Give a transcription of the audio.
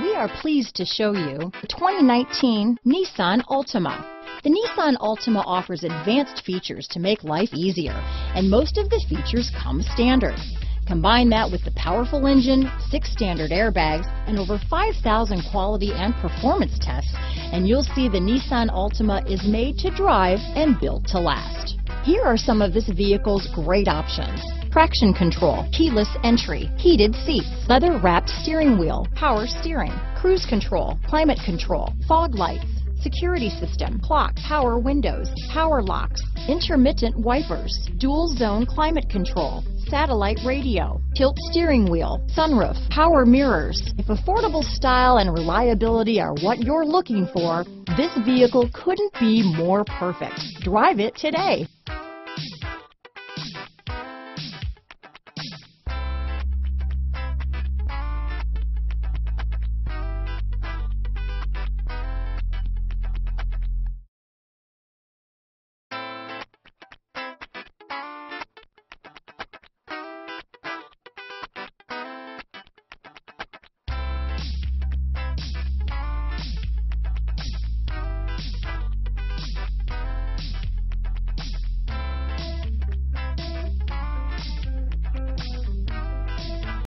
We are pleased to show you the 2019 Nissan Altima. The Nissan Altima offers advanced features to make life easier, and most of the features come standard. Combine that with the powerful engine, 6 standard airbags, and over 5,000 quality and performance tests, and you'll see the Nissan Altima is made to drive and built to last. Here are some of this vehicle's great options: traction control, keyless entry, heated seats, leather-wrapped steering wheel, power steering, cruise control, climate control, fog lights, security system, clock, power windows, power locks, intermittent wipers, dual-zone climate control, satellite radio, tilt steering wheel, sunroof, power mirrors. If affordable style and reliability are what you're looking for, this vehicle couldn't be more perfect. Drive it today.